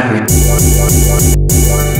fabric.